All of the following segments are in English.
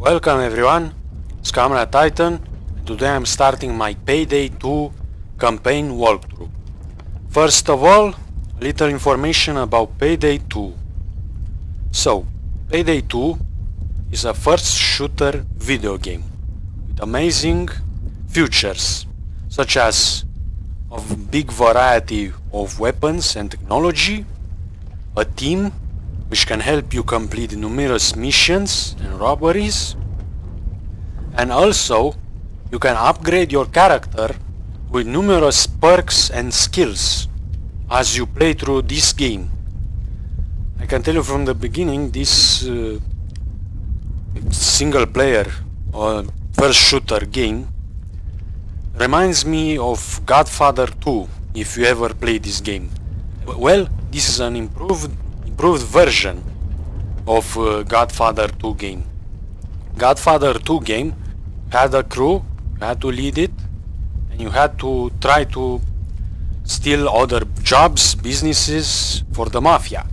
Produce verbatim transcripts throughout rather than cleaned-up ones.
Welcome everyone, it's ComradeTitan. Today I'm starting my Payday two campaign walkthrough. First of all, little information about Payday two. So, Payday two is a first shooter video game with amazing features such as a big variety of weapons and technology, a team which can help you complete numerous missions and robberies, and also you can upgrade your character with numerous perks and skills as you play through this game. I can tell you from the beginning, this uh, single player or first shooter game reminds me of Godfather two, if you ever played this game. Well, this is an improved improved version of uh, Godfather two game. Godfather two game had a crew, you had to lead it, and you had to try to steal other jobs, businesses for the mafia.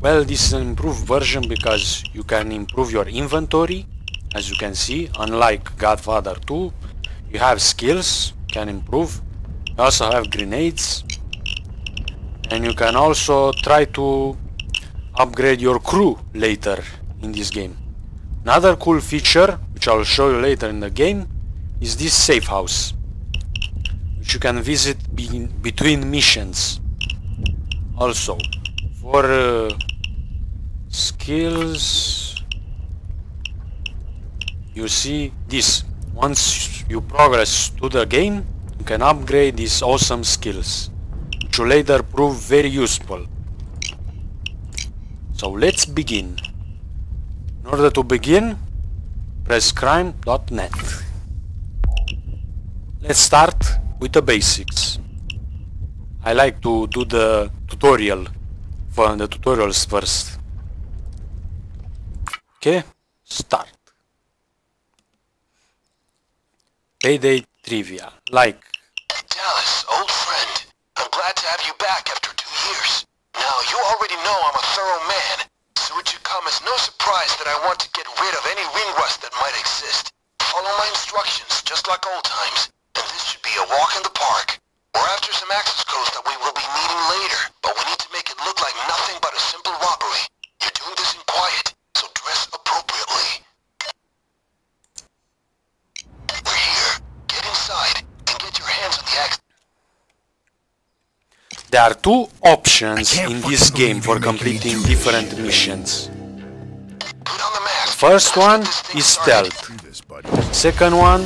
Well, this is an improved version because you can improve your inventory, as you can see. Unlike Godfather two, you have skills, can improve, you also have grenades, and you can also try to upgrade your crew later in this game. Another cool feature, which I'll show you later in the game, is this safe house, which you can visit be between missions. Also, for uh, skills, you see this. Once you progress to the game, you can upgrade these awesome skills, which will later prove very useful. So let's begin. In order to begin, press crime dot net. Let's start with the basics. I like to do the tutorial, for the tutorials first. Okay, start. Payday trivia, like... Dallas, old friend, I'm glad to have you back after two years. Now, you already know I'm a thorough man, so it should come as no surprise that I want to get rid of any ring rust that might exist. Follow my instructions, just like old times, and this should be a walk in the park. We're after some access codes that we will be needing later, but we need to make it look like nothing but a simple robbery. You're doing this in quiet, so dress appropriately. There are two options in this game for completing different missions. The first one is stealth. The second one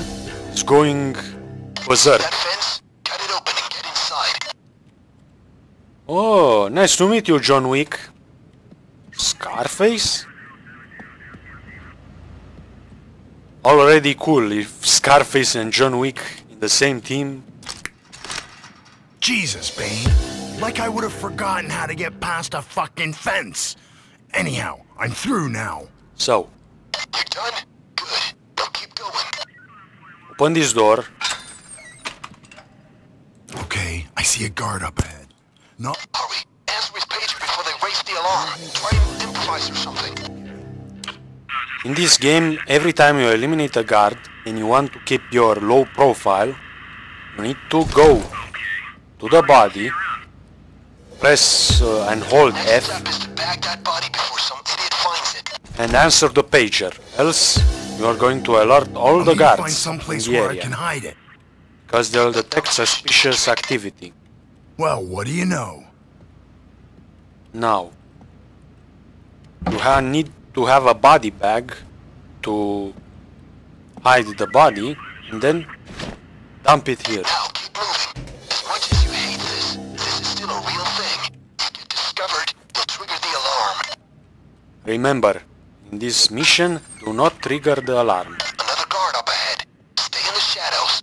is going berserk. Oh, nice to meet you, John Wick. Scarface? Already cool if Scarface and John Wick in the same team. Jesus, Bain. Like I would have forgotten how to get past a fucking fence. Anyhow, I'm through now. So. You're done? Good. Now keep going. Open this door. Okay, I see a guard up ahead. No. Hurry. Answer his pager before they raise the alarm. Try to improvise or something. In this game, every time you eliminate a guard and you want to keep your low profile, you need to go to the body, press uh, and hold F, and answer the pager, else you are going to alert all the guards in the area, because they'll detect suspicious activity. Well, what do you know? Now, you ha need to have a body bag to hide the body, and then dump it here. Remember, in this mission, do not trigger the alarm. Another guard up ahead. Stay in the shadows.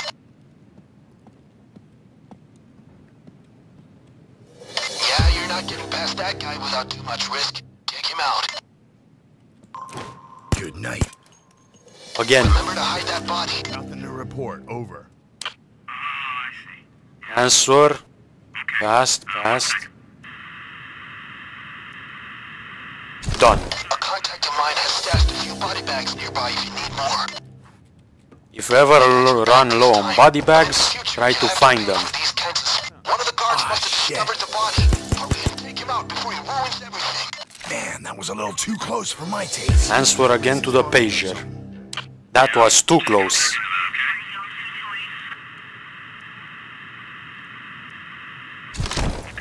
Yeah, you're not getting past that guy without too much risk. Take him out. Good night. Again. Remember to hide that body. Nothing to report. Over. Oh, I see. Answer. Fast, fast. Done. A contact of mine has stashed a few body body bags nearby if you need more. If you ever run low on body bags, try to find them. One of the guards must have discovered the body. Hurry and take him out before he ruins everything. Man, that was a little too close for my taste. Answer again to the pager. That was too close.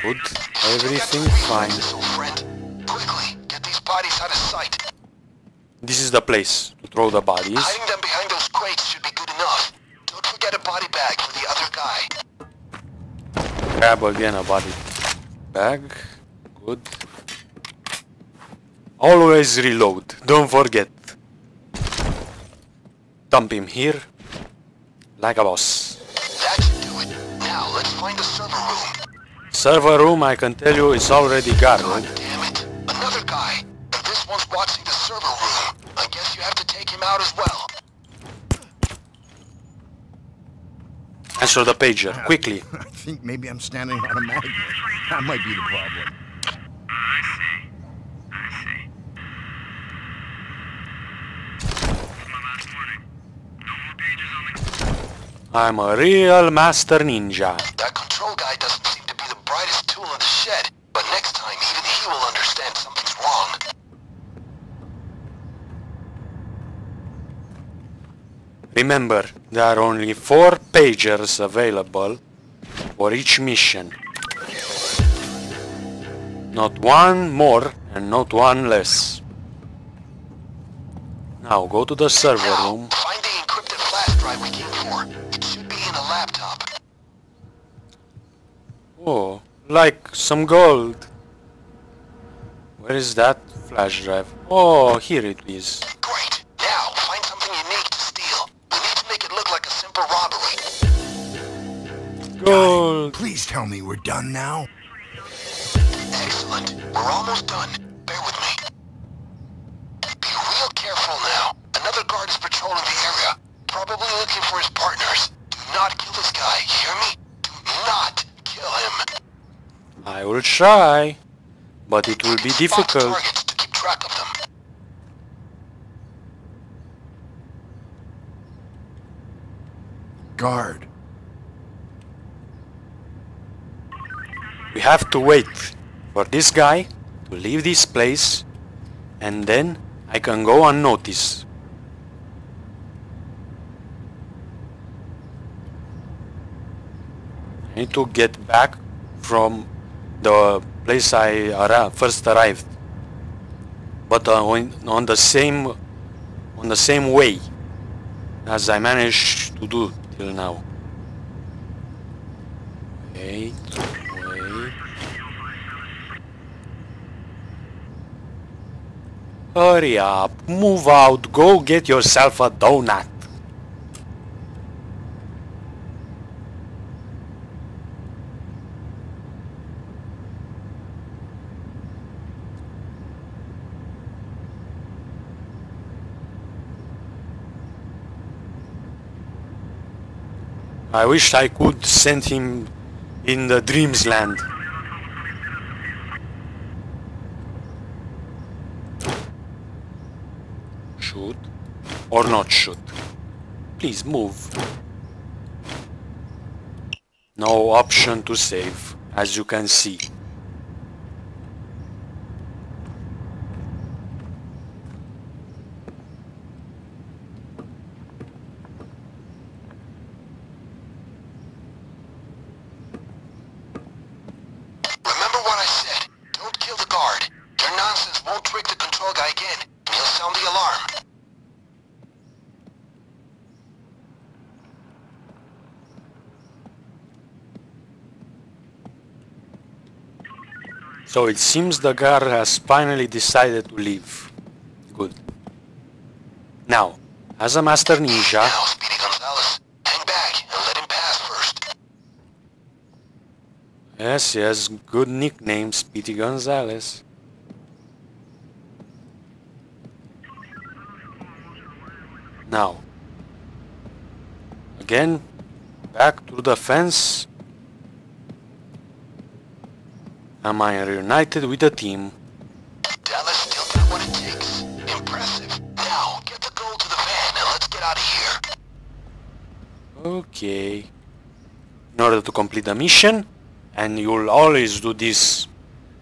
Good. Everything fine. Quickly, get these bodies out of sight. This is the place to throw the bodies. Hiding them behind those crates should be good enough. Don't forget a body bag for the other guy. Grab again a body bag. Good. Always reload. Don't forget. Dump him here. Like a boss. That should do it. Now let's find the server room. Server room, I can tell you, is already guarded. God damn it. Another guy. And this one's watching the server room. I guess you have to take him out as well. Answer the pager, uh, quickly. I think maybe I'm standing automatically. That might be the problem. I'm a real master ninja. That control guy doesn't seem to be the brightest tool in the shed, but next time even he will understand something's wrong. Remember, there are only four pagers available for each mission. Not one more and not one less. Now go to the server room. Find the encrypted flash drive we came for. Laptop. Oh, like some gold. Where is that flash drive? Oh, here it is. Great. Now find something unique to steal. We need to make it look like a simple robbery. Gold. Please tell me we're done now. Excellent. We're almost done. Bear with me. Be real careful now. Another guard is patrolling the area, probably looking for his partners. Do not kill this guy, hear me? Do not kill him. I will try, but it will be difficult. Targets to keep track of them. Guard. We have to wait for this guy to leave this place, and then I can go unnoticed. I need to get back from the place I arri first arrived, but uh, on, on the same on the same way as I managed to do till now. Wait, wait. Hurry up! Move out! Go get yourself a donut. I wish I could send him in the dreams land. Shoot or not shoot. Please move. No option to save, as you can see. So it seems the guard has finally decided to leave. Good. Now, as a master ninja... Now, Speedy Gonzalez, hang back and let him pass first. Yes, yes, good nickname, Speedy Gonzalez. Now, again, back through the fence. Am I reunited with the team? Dallas still got what it takes. Impressive. Now, get out of here. Okay. In order to complete the mission, and you'll always do this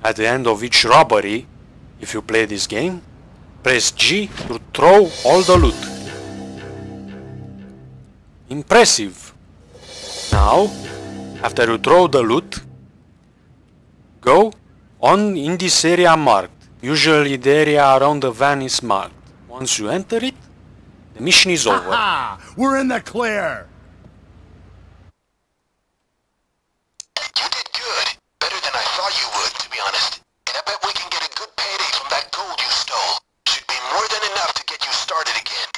at the end of each robbery, if you play this game, press G to throw all the loot. Impressive! Now, after you throw the loot, go on in this area marked. Usually the area around the van is marked. Once you enter it, the mission is over. Aha! We're in the clear! You did good. Better than I thought you would, to be honest. And I bet we can get a good payday from that gold you stole. Should be more than enough to get you started again.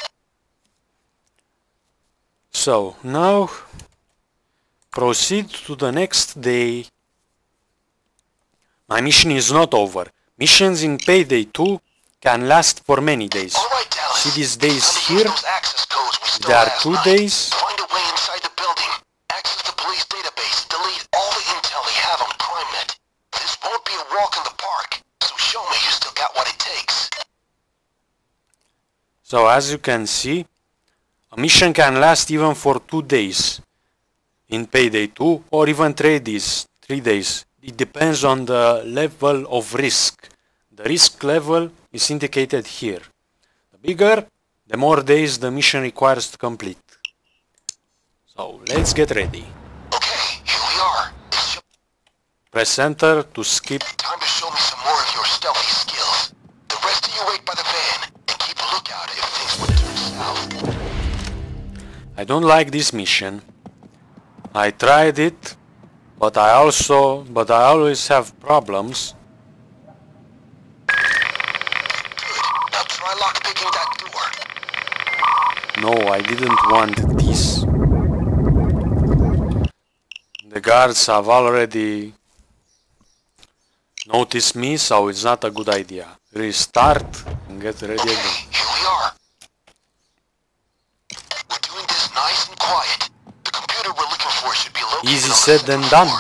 So, now, proceed to the next day. My mission is not over. Missions in Payday two can last for many days. All right, Dallas. See these days here? There are two days. Find a way inside the building. Access the police database. Delete all the intel they have on crime dot net. This won't be a walk in the park, so show me you still got what it takes. So, as you can see, a mission can last even for two days in Payday two, or even three days, three days. It depends on the level of risk. The risk level is indicated here. The bigger, the more days the mission requires to complete. So, let's get ready. Okay, here we are. Press enter to skip. Time to show me some more of your stealthy skills. The rest of you wait by the van and keep a lookout if things would turn south. I don't like this mission. I tried it, but I also, but I always have problems. Good. Now try lockpicking that door. No, I didn't want this. The guards have already noticed me, so it's not a good idea. Restart and get ready again. Okay, here we are. Nice and quiet. The computer we're looking for should be located. Easy said than done.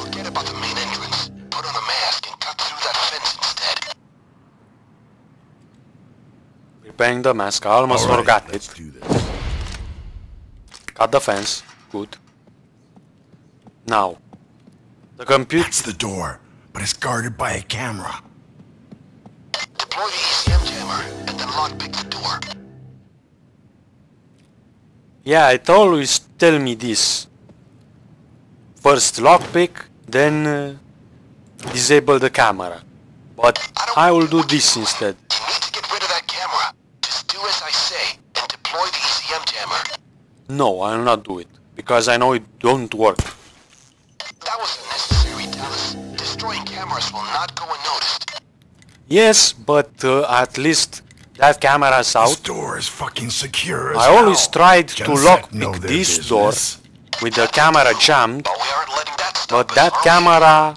Forget about the main entrance. Put on a mask and cut through that fence instead. Repairing the mask. I almost right, forgot it. Do this. Cut the fence. Good. Now, the computer. That's the door, but it's guarded by a camera. Deploy the E C M jammer and then lockpick the door. Yeah, it always tell me this. First lockpick, then uh, disable the camera. But I, I will do this instead. You need to get rid of that camera. Just do as I say and deploy the E C M jammer. No, I will not do it because I know it don't work. That was unnecessary, Dallas. Destroying cameras will not go unnoticed. Yes, but uh, at least that camera's out. This door is fucking secure as I hell. Always tried to lockpick this business. Door with the camera jammed, but, that, but that camera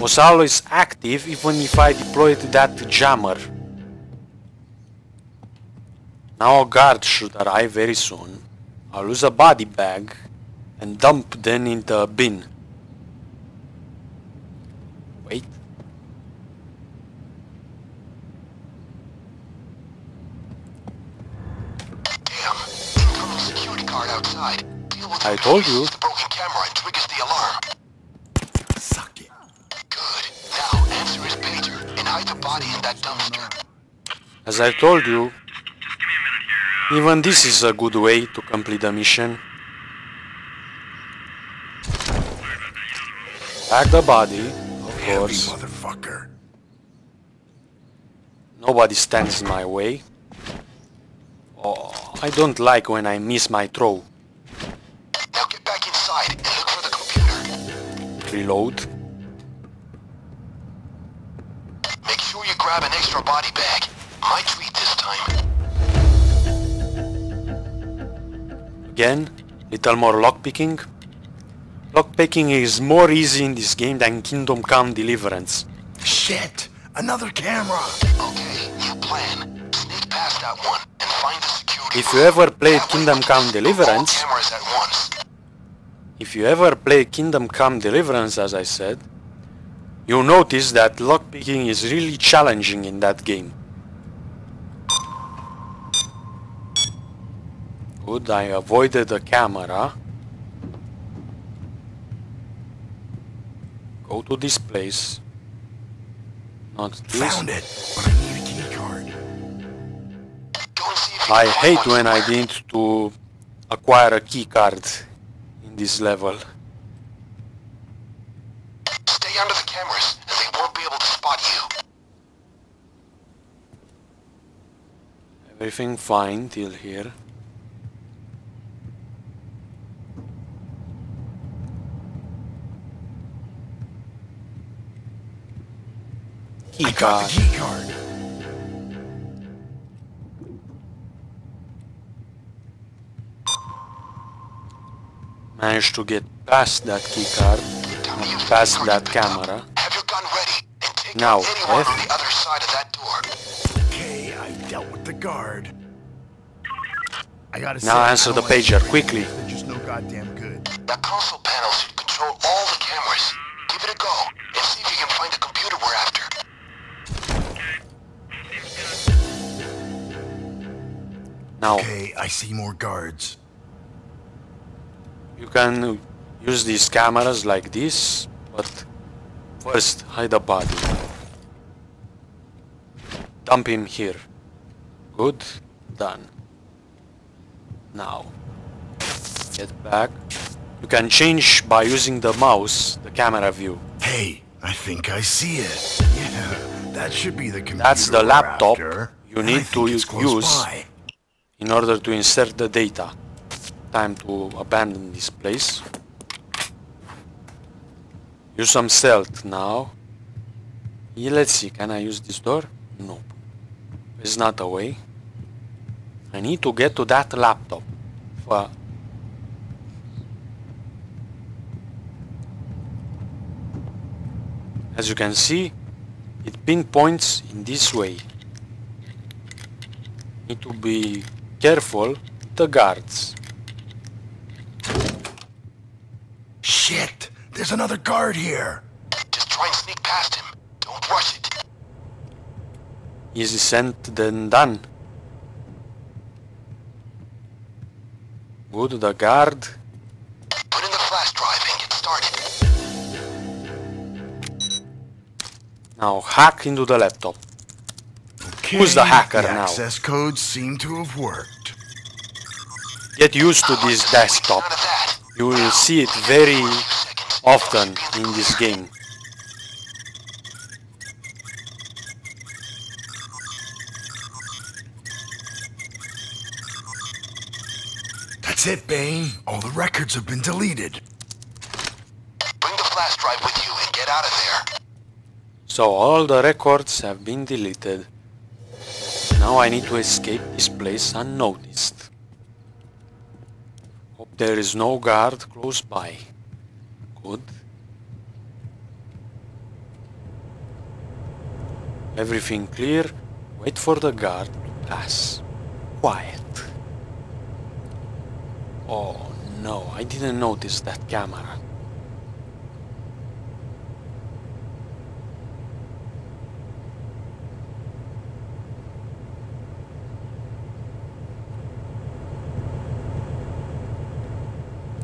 was always active even if I deployed that jammer. Now a guard should arrive very soon. I'll use a body bag and dump them in the bin. Wait. Outside. Deal with I told you. The broken camera triggers the alarm. Suck it. Good. Now answer his pager and hide the body in that dumpster. As I told you, even this is a good way to complete the mission. Pack the body, of course. Motherfucker. Nobody stands in my way. Oh. I don't like when I miss my throw. Now get back inside and look for the computer. Reload. Make sure you grab an extra body bag. My treat this time. Again, little more lockpicking. Lockpicking is more easy in this game than Kingdom Come Deliverance. Shit! Another camera! Okay, new plan. Sneak past that one and find the security. If you ever played Kingdom Come Deliverance, if you ever played Kingdom Come Deliverance, as I said, you'll notice that lockpicking is really challenging in that game. Good, I avoided the camera. Go to this place. Not this. Found it, but I need a key card. I hate when I need to acquire a key card in this level. Stay under the cameras, and they won't be able to spot you. Everything fine till here. Key card. Key card. Managed to get past that key card, and past that camera. Have your gun ready and take now anyone on the other side of that door. Okay, I dealt with the guard. I gotta say, now answer the pager quickly. They're just no goddamn good. The console panel should control all the cameras. Give it a go and see if you can find the computer we're after. Now, okay, I see more guards. You can use these cameras like this, but first hide the body. Dump him here. Good, done. Now, get back. You can change by using the mouse, the camera view. Hey, I think I see it. Yeah, that should be the computer. That's the laptop you need to use. In order to insert the data. Time to abandon this place. Use some stealth now. Yeah, let's see, can I use this door? Nope. There's not a way. I need to get to that laptop. Well, as you can see, it pinpoints in this way. Need to be careful, the guards. Shit! There's another guard here! Just try and sneak past him. Don't rush it. Easy sent than done. Good, the guard. Put in the flash drive and get started. Now hack into the laptop. Okay, who's the hacker the now? Access codes seem to have worked. Get used to this desktop. You will see it very often in this game. That's it, Bain. All the records have been deleted. Bring the flash drive with you and get out of there. So all the records have been deleted. Now I need to escape this place unnoticed. Hope there is no guard close by. Good. Everything clear. Wait for the guard to pass. Quiet. Oh no, I didn't notice that camera.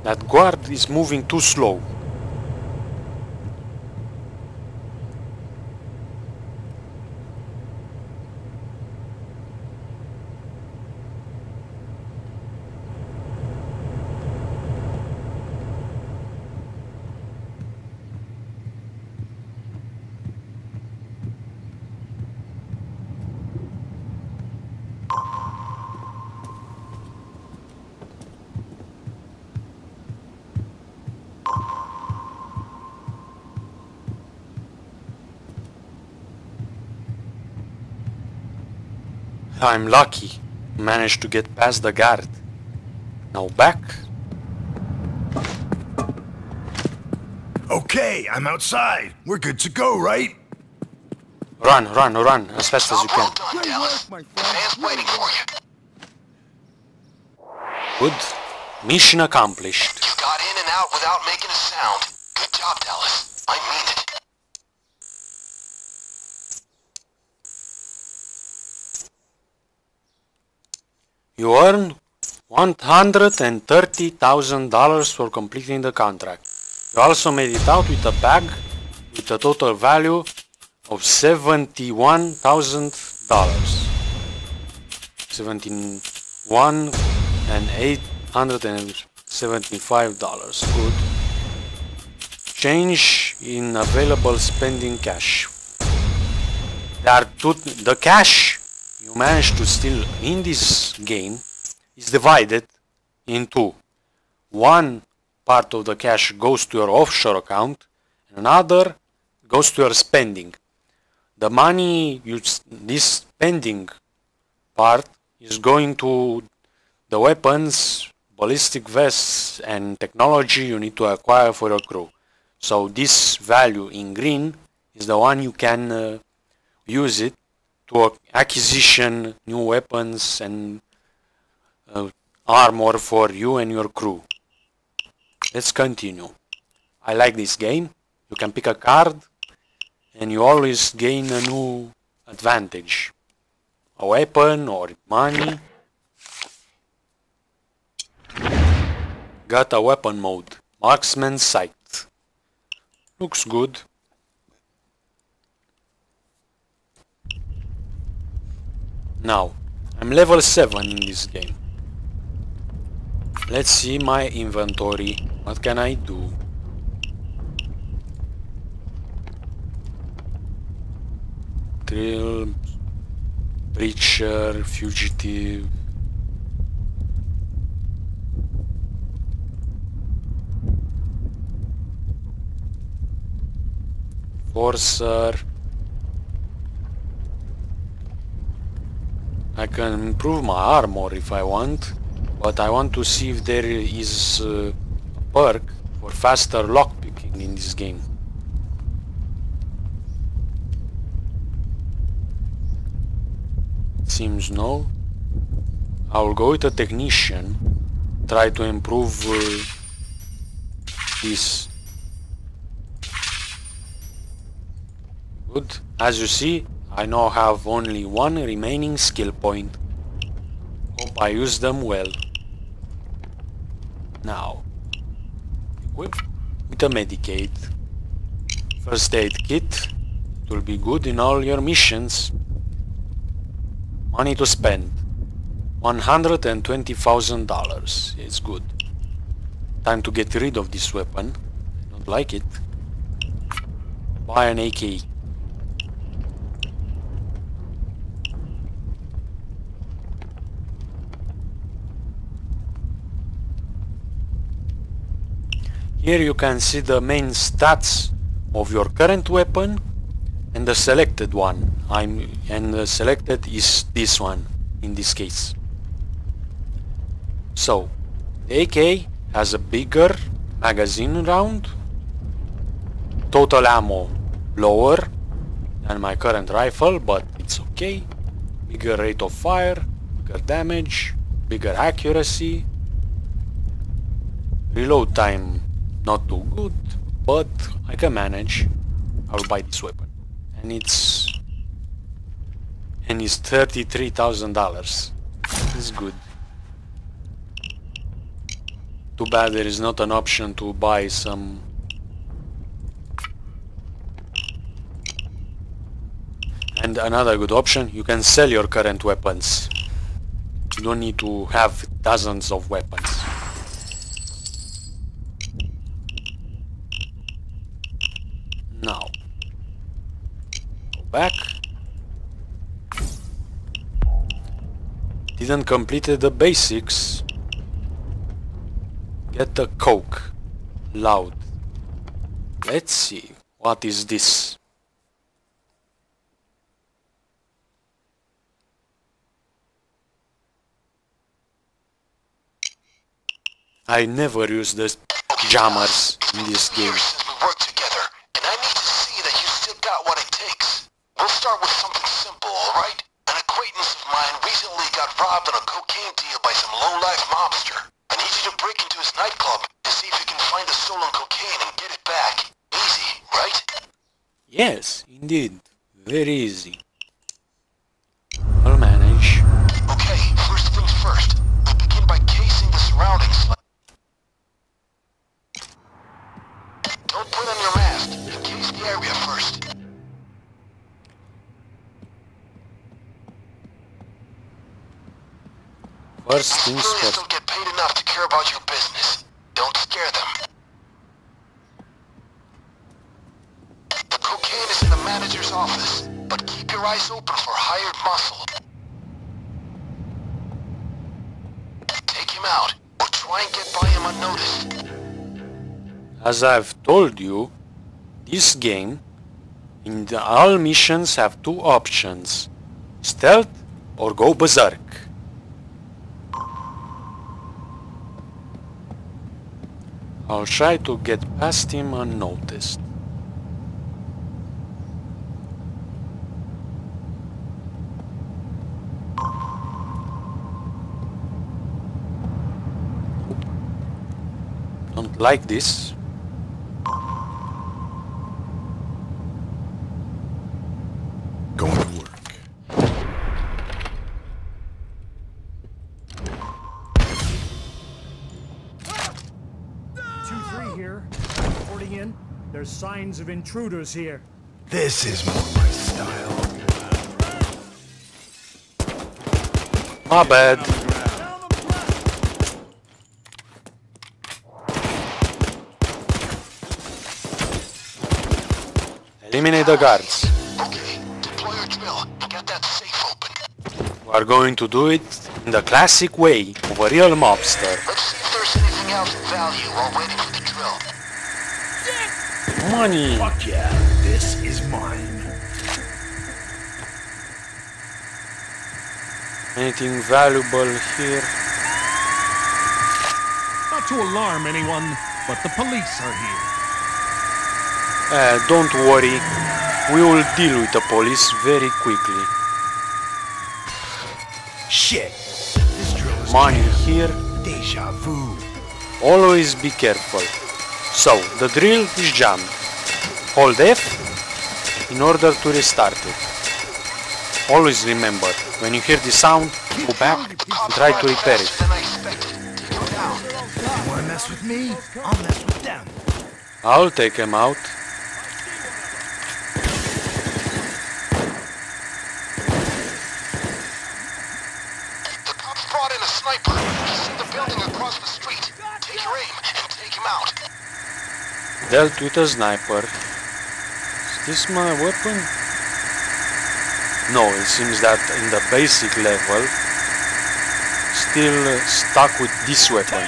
That guard is moving too slow. I'm lucky, managed to get past the guard. Now back. Okay, I'm outside. We're good to go, right? Run, run, run, as fast as you can. Well done, Dallas. The man's waiting for you. Good. Mission accomplished. You got in and out without making a sound. Good job, Dallas. I mean it. You earned one hundred thirty thousand dollars for completing the contract. You also made it out with a bag with a total value of seventy-one thousand dollars. Seventy-one and eight hundred and seventy-five dollars. Good. Change in available spending cash. There are two. The cash you managed to steal in this game is divided in two. One part of the cash goes to your offshore account, and another goes to your spending. The money you this spending part is going to the weapons, ballistic vests, and technology you need to acquire for your crew. So this value in green is the one you can uh, use it to acquisition new weapons and uh, armor for you and your crew. Let's continue. I like this game. You can pick a card and you always gain a new advantage. A weapon or money. Got a weapon mode. Marksman sight. Looks good. Now, I'm level seven in this game. Let's see my inventory. What can I do? Drill, preacher, fugitive. Forcer. I can improve my armor if I want, but I want to see if there is uh, a perk for faster lockpicking in this game. Seems no. I will go with a technician, try to improve uh, this. Good. As you see, I now have only one remaining skill point. Hope I use them well. Now, equip with a Medicaid. First aid kit. It will be good in all your missions. Money to spend. one hundred twenty thousand dollars. It's good. Time to get rid of this weapon. Don't like it. Buy an A K. Here you can see the main stats of your current weapon and the selected one. I'm and the selected is this one in this case. So the A K has a bigger magazine round, total ammo lower than my current rifle, but it's okay. Bigger rate of fire, bigger damage, bigger accuracy, reload time. Not too good, but I can manage. I will buy this weapon. And it's... And it's thirty-three thousand dollars. It's good. Too bad there is not an option to buy some... And another good option, you can sell your current weapons. You don't need to have dozens of weapons. Now, go back. Didn't complete the basics. Get the coke. Loud. Let's see. What is this? I never use the jammers in this game. Yes, indeed. Very easy. I'll manage. Okay, first things first. I begin by K What's this? Entrepreneurs don't get paid enough to care about your business. Don't scare them. The cocaine is in the manager's office, but keep your eyes open for hired muscle. Take him out, or try and get by him unnoticed. As I've told you, this game, in the all missions have two options, stealth or go berserk. I'll try to get past him unnoticed. Don't like this. Signs of intruders here. This is more my style. My bad. Eliminate the guards. Okay, deploy your drill. Get that safe open. We are going to do it in the classic way of a real mobster. Let's see if there's anything else of value while waiting for the drill. Money. Fuck yeah, this is mine. Anything valuable here? Not to alarm anyone, but the police are here. Uh, don't worry, we will deal with the police very quickly. Shit. This drill is money here. Deja vu. Always be careful. So, the drill is jammed. Hold F in order to restart it. Always remember, when you hear the sound, go back and try to repair it. You wanna mess with me? I'll mess with them. I'll take him out. The cops brought in a sniper. He's in the building across the street. Take your aim and take him out. Dealt with a sniper. Is this my weapon? No, it seems that in the basic level, still uh, stuck with this weapon.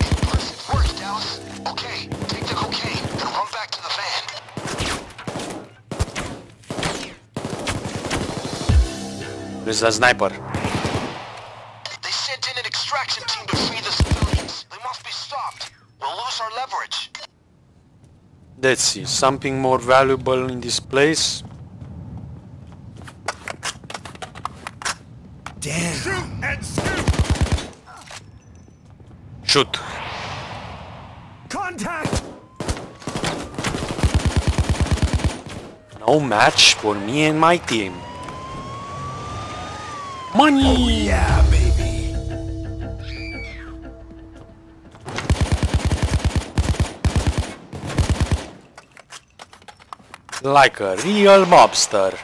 Impressive work, Dallas. Okay, take the cocaine and run back to the van. There's a sniper. They sent in an extraction team to free the civilians. They must be stopped. We'll lose our leverage. Let's see, something more valuable in this place. Damn. Shoot and scoop. Shoot. Contact. No match for me and my team. Money. Oh, yeah, baby. Like a real mobster.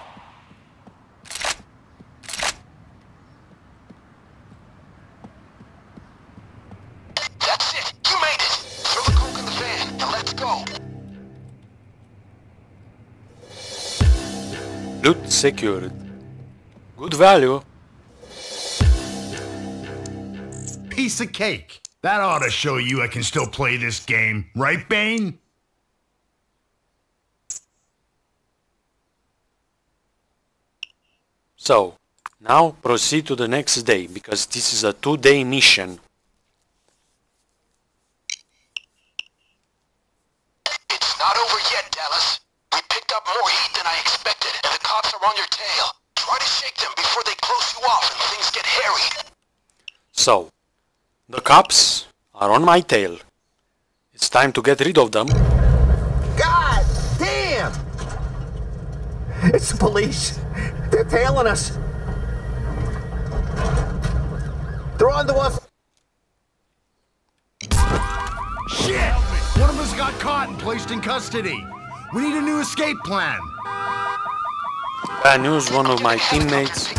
That's it! You made it! Throw the coke in the van and let's go! Loot secured. Good value. Piece of cake. That ought to show you I can still play this game. Right, Bain? So, now proceed to the next day, because this is a two-day mission. It's not over yet, Dallas. We picked up more heat than I expected, and the cops are on your tail. Try to shake them before they close you off and things get hairy. So, the cops are on my tail. It's time to get rid of them. God damn! It's the police! They're tailing us! They're on to us! Shit! One of us got caught and placed in custody! We need a new escape plan! Bad news, one of my teammates...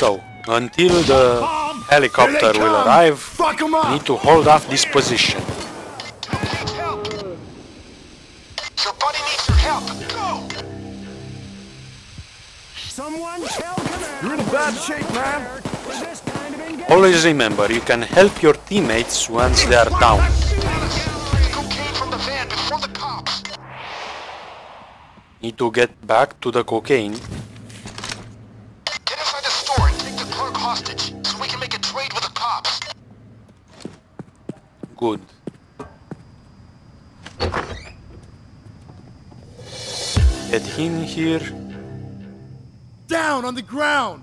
So, until the helicopter will arrive, we need to hold off this position. Somebody needs your help. Go! Someone tell command. You're in bad shape, man. Always remember, you can help your teammates once they are down. Need to get back to the cocaine. Get inside the store and take the clerk hostage so we can make a trade with the cops. Good. Get him here. Down on the ground!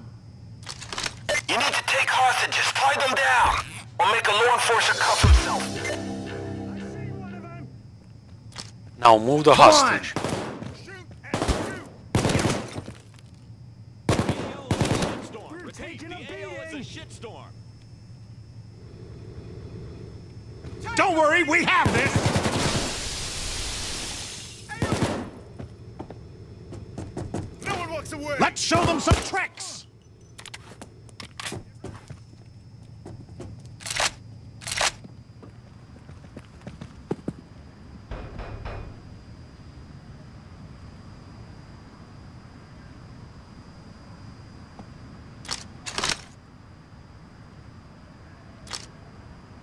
You need to take hostages, tie them down, or make a law enforcer cuff himself. Now move the Come hostage. On. Don't worry, we have this! No one walks away! Let's show them some tricks!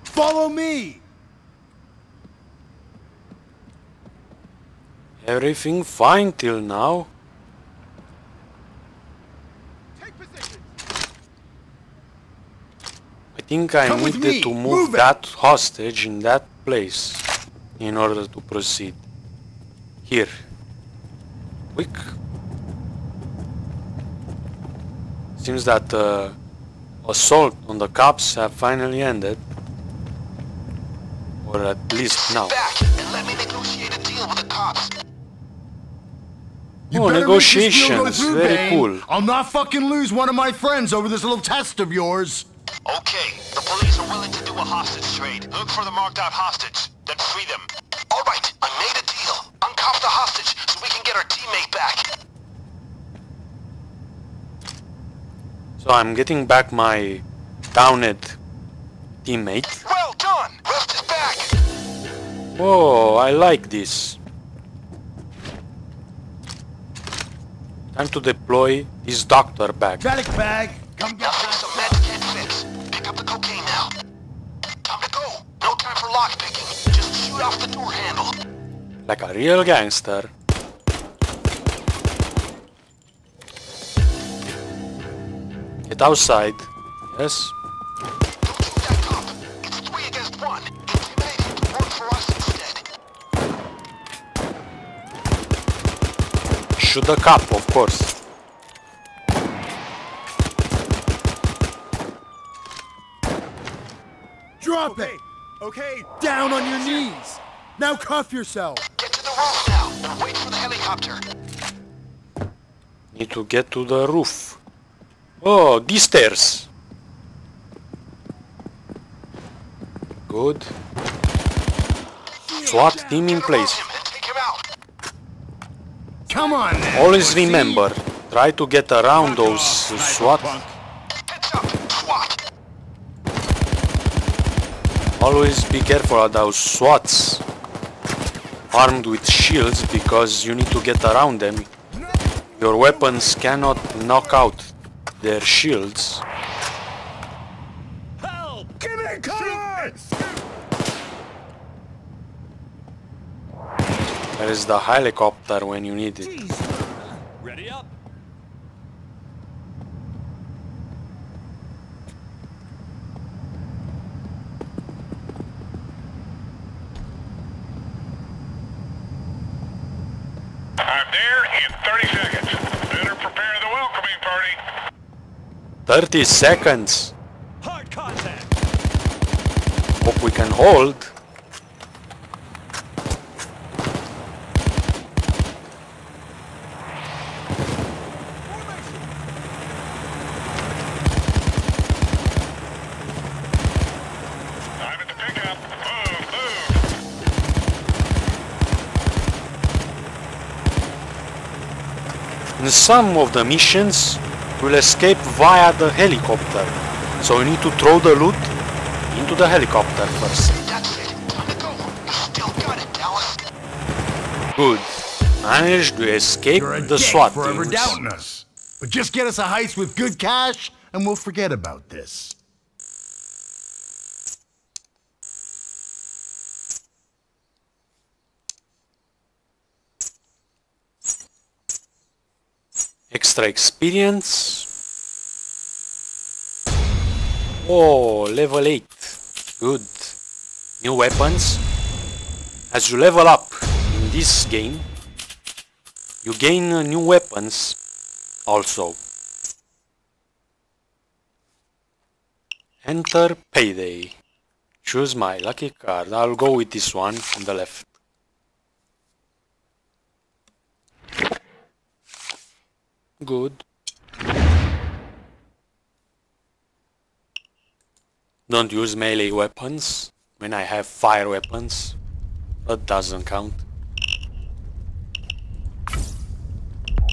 Follow me! Everything fine till now. Take position. I think I Come needed to move, move that hostage in that place in order to proceed. Here. Quick. Seems that the uh, assault on the cops have finally ended. Or at least now. Back and let me negotiate a deal with the cops. You oh, negotiations, through, very Bain. Cool. I'll not fucking lose one of my friends over this little test of yours. Okay, the police are willing to do a hostage trade. Look for the marked out hostage, then free them. All right, I made a deal. Uncuff the hostage so we can get our teammate back. So I'm getting back my downed teammate. Well done! Rest is back! Whoa, I like this. Time to deploy his doctor bag. Medic bag! Come get Nothing some meds can't fix. Pick up the cocaine now. Time to go. No time for lockpicking. Just shoot off the door handle. Like a real gangster. Get outside. Yes. Don't shoot that cop. It's three against one. Intimidate him to work for us instead. Shoot the cop, of course. Drop okay. it! Okay, down on your knees! Now cuff yourself! Get to the roof now, and wait for the helicopter! Need to get to the roof. Oh, these stairs! Good. SWAT team in place. Come on! Then. Always remember, try to get around those SWAT. Always be careful of those SWATs armed with shields because you need to get around them. Your weapons cannot knock out their shields. Help! Give me cover! There is the helicopter when you need it. Ready up. I'm there in thirty seconds. Better prepare the welcoming party. thirty seconds. Hard contact. Hope we can hold. In some of the missions, will escape via the helicopter. So we need to throw the loot into the helicopter first. Good. Managed to escape the SWAT teams. But just get us a heist with good cash and we'll forget about this. Extra experience. Oh, level eight. Good. New weapons. As you level up in this game, you gain uh, new weapons also. Enter Payday. Choose my lucky card. I'll go with this one on the left. Good. Don't use melee weapons when I have fire weapons. That doesn't count.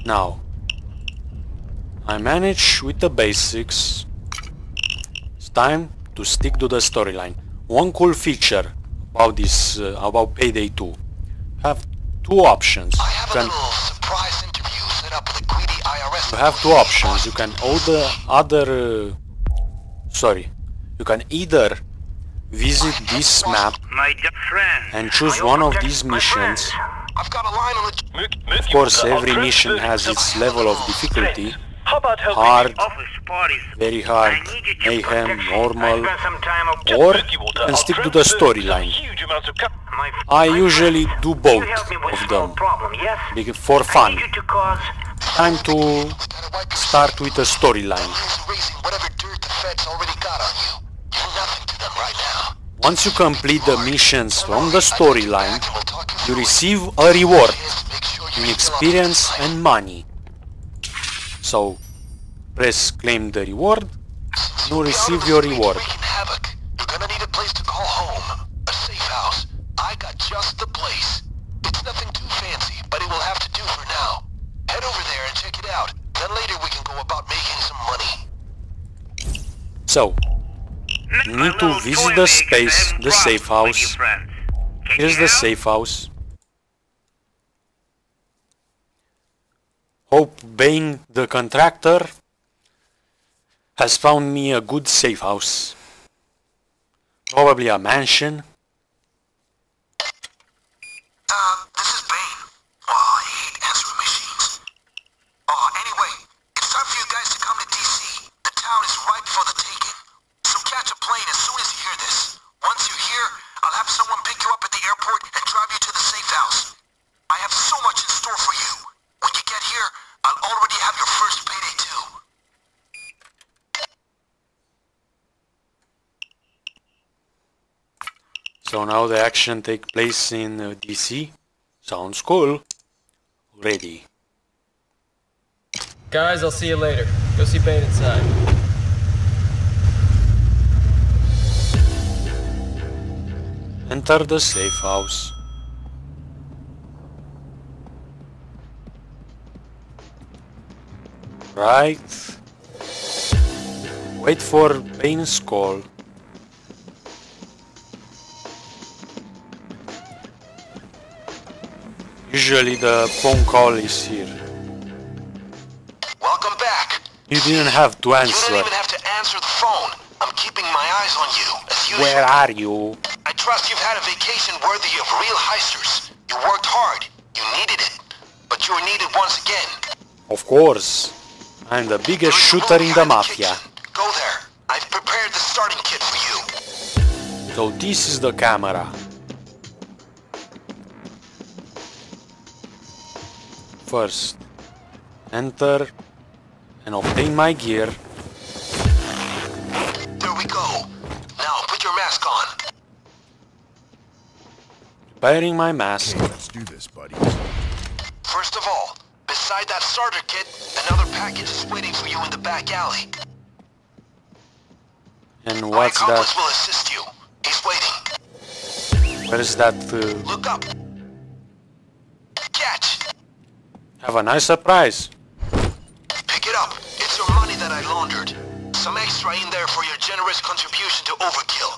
Now, I manage with the basics. It's time to stick to the storyline. One cool feature about this, uh, about Payday two. You have two options. You can You have two options. You can order other. Uh, sorry, you can either visit this map and choose one of these missions. Of course, every mission has its level of difficulty: hard, very hard, mayhem, normal, or you can stick to the storyline. I usually do both of them for fun. Time to start with a storyline. Once you complete the missions from the storyline, you receive a reward in experience and money. So, press claim the reward, you receive your reward. You're gonna need a place to call home, a safe house. I got just the place. It's nothing too fancy, but it will have to do for now. Head over there and check it out. Then later we can go about making some money. So, you need to visit the space, the safe house. Here's the safe house. Hope Bain, the contractor, has found me a good safe house. Probably a mansion. So now the action takes place in uh, D C. Sounds cool. Ready. Guys, I'll see you later. Go see Bain inside. Enter the safe house. Right. Wait for Bain's call. Usually the phone call is here. Welcome back. You didn't have to answer. You didn't even have to answer the phone. I'm keeping my eyes on you, as usual. Where are you? I trust you've had a vacation worthy of real heisters. You worked hard. You needed it. But you were needed once again. Of course. I'm the biggest shooter in the mafia. Go there. I've prepared the starting kit for you. So this is the camera. First, enter and obtain my gear. There we go. Now put your mask on. Preparing my mask. Okay, let's do this, buddy. First of all, beside that starter kit, another package is waiting for you in the back alley. And what's that? My accomplice will assist you. He's waiting. Where is that? Uh... Look up. Catch. Have a nice surprise. Pick it up. It's your money. that I laundered. Some extra in there for your generous contribution to Overkill.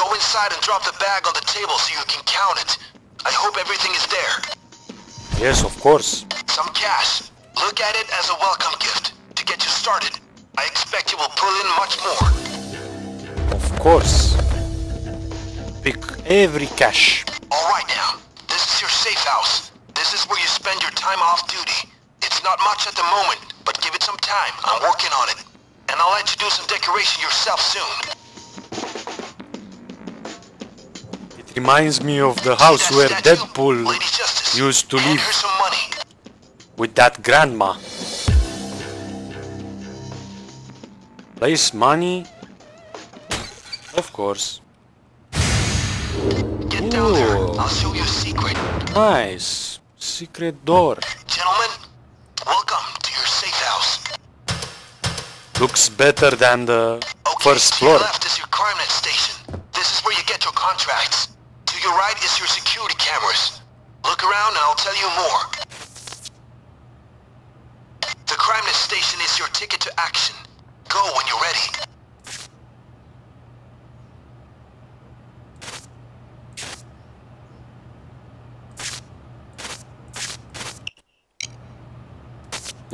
Go inside and drop the bag on the table so you can count it. I hope everything is there. Yes, of course. Some cash. Look at it as a welcome gift to get you started. I expect you will pull in much more. Of course. Pick every cash. Alright now. This is your safe house. This is where you spend your time off duty. It's not much at the moment, but give it some time. I'm working on it. And I'll let you do some decoration yourself soon. It reminds me of the house where Deadpool used to live with that grandma. Place money. Of course. Get down there. I'll show you a secret. Nice. Secret door. Gentlemen, welcome to your safe house. Looks better than the okay, first floor. To your left is your crime dot net station. This is where you get your contracts. To your right is your security cameras. Look around and I'll tell you more. The crime dot net station is your ticket to action. Go when you're ready.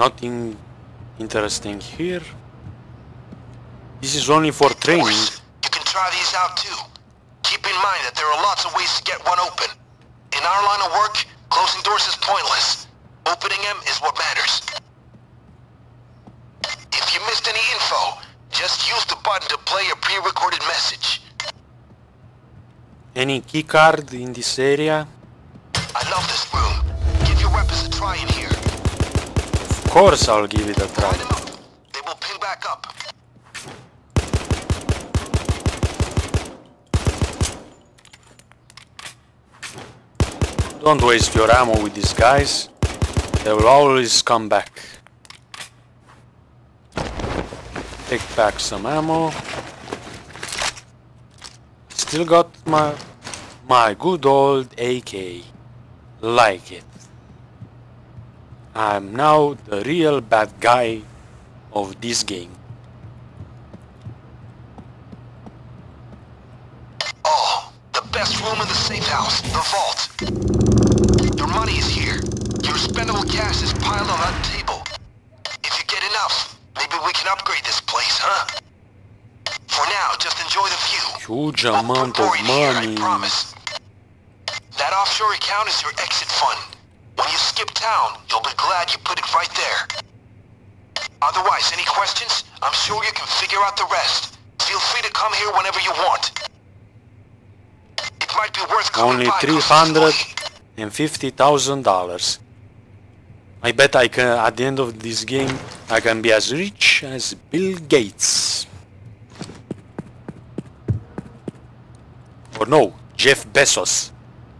Nothing interesting here. This is only for training. You can try these out too. Keep in mind that there are lots of ways to get one open. In our line of work, closing doors is pointless. Opening them is what matters. If you missed any info, just use the button to play your pre-recorded message. Any key card in this area? I love this room. Give your weapons a try in here. Of course I'll give it a try. They will ping back up. Don't waste your ammo with these guys. They will always come back. Take back some ammo. Still got my my good old A K. Like it. I'm now the real bad guy of this game. Oh, the best room in the safe house, the vault. Your money is here. Your spendable cash is piled on that table. If you get enough, maybe we can upgrade this place, huh? For now, just enjoy the view. Huge amount of money. I promise. That offshore account is your exit fund. When you skip town, you'll be glad you put it right there. Otherwise, any questions? I'm sure you can figure out the rest. Feel free to come here whenever you want. It might be worth only three hundred and fifty thousand dollars. I bet I can. At the end of this game, I can be as rich as Bill Gates. Or no, Jeff Bezos.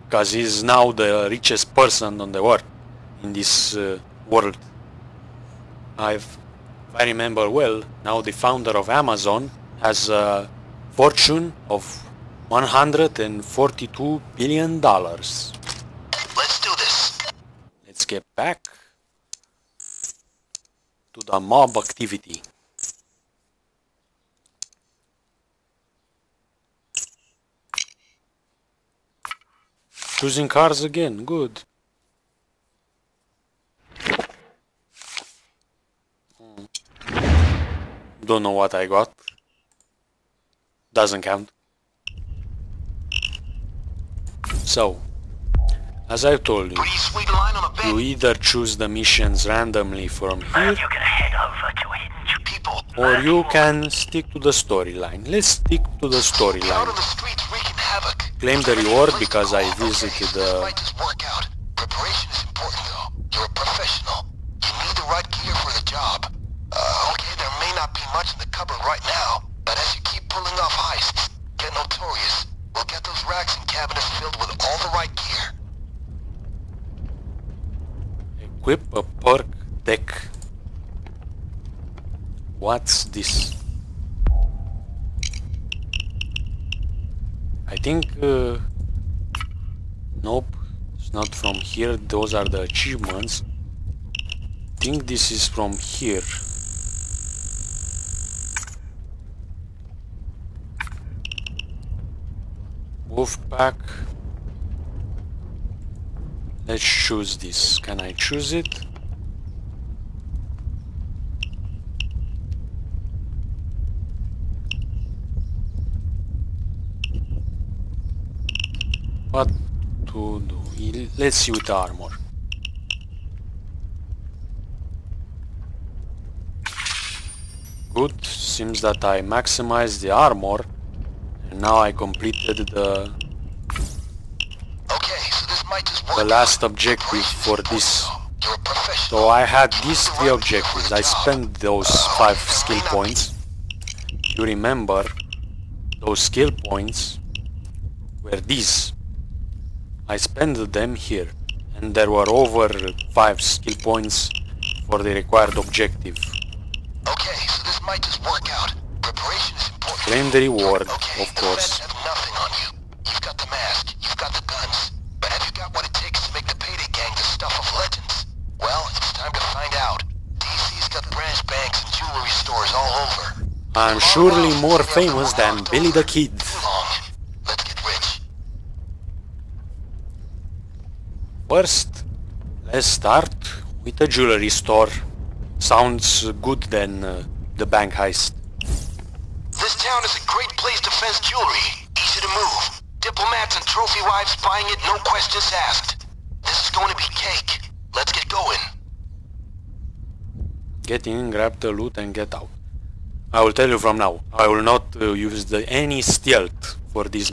Because he's now the richest person on the world, in this uh, world. I've, if I remember well, now the founder of Amazon has a fortune of one hundred forty-two billion dollars. Let's do this. Let's get back to the mob activity. Choosing cars again, good. Hmm. Don't know what I got. Doesn't count. So, as I told you, you either choose the missions randomly from here, or you can stick to the storyline. Let's stick to the storyline. Claim the reward because I visited the... Uh... Preparation is important though. You're a professional. You need the right gear for the job. Uh, okay, there may not be much in the cupboard right now, but as you keep pulling off heists, get notorious. We'll get those racks and cabinets filled with all the right gear. Equip a perk deck. What's this? I think... Uh, nope, it's not from here, those are the achievements. think this is from here. Move back. Let's choose this. Can I choose it? What to do? Let's see with the armor. Good. Seems that I maximized the armor, and now I completed the okay, so this might just work the last objective for this. So I had these three objectives. I spent those five skill points. You remember, those skill points were these. I spent them here, and there were over five skill points for the required objective. Okay, so this might just work out. Preparation is important. Claim the reward, okay, of course. The feds have nothing on you. You've got the mask, you've got the guns, but have you got what it takes to make the Payday gang the stuff of legends? Well, it's time to find out. D C's got branch banks and jewelry stores all over. I'm surely more famous than Billy the Kid. First, let's start with a jewelry store. Sounds good than uh, the bank heist. This town is a great place to fence jewelry. Easy to move. Diplomats and trophy wives buying it, no questions asked. This is going to be cake. Let's get going. Get in, grab the loot and get out. I will tell you from now, I will not uh, use the, any stealth for this.